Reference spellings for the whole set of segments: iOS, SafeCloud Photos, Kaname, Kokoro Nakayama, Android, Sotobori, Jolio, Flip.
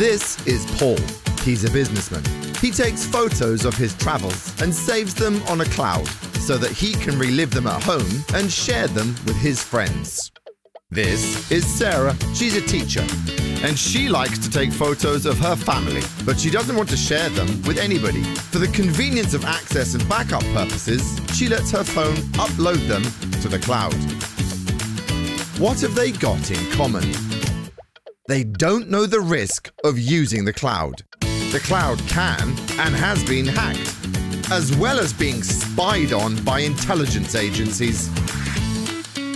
This is Paul. He's a businessman. He takes photos of his travels and saves them on a cloud so that he can relive them at home and share them with his friends. This is Sarah. She's a teacher, and she likes to take photos of her family, but she doesn't want to share them with anybody. For the convenience of access and backup purposes, she lets her phone upload them to the cloud. What have they got in common? They don't know the risk of using the cloud. The cloud can and has been hacked, as well as being spied on by intelligence agencies.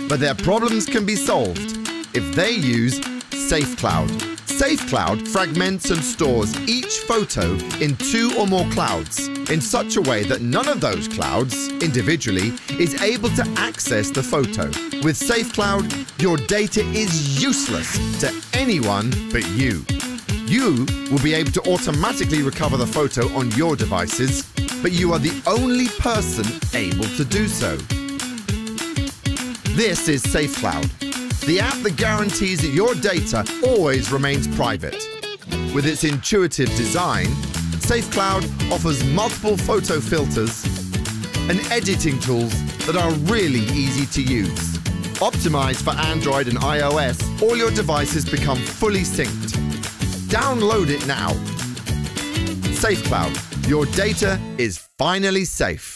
But their problems can be solved if they use SafeCloud. SafeCloud fragments and stores each photo in 2 or more clouds in such a way that none of those clouds, individually, is able to access the photo. With SafeCloud, your data is useless to anyone but you. You will be able to automatically recover the photo on your devices, but you are the only person able to do so. This is SafeCloud, the app that guarantees that your data always remains private. With its intuitive design, SafeCloud offers multiple photo filters and editing tools that are really easy to use. Optimized for Android and iOS, all your devices become fully synced. Download it now. SafeCloud, your data is finally safe.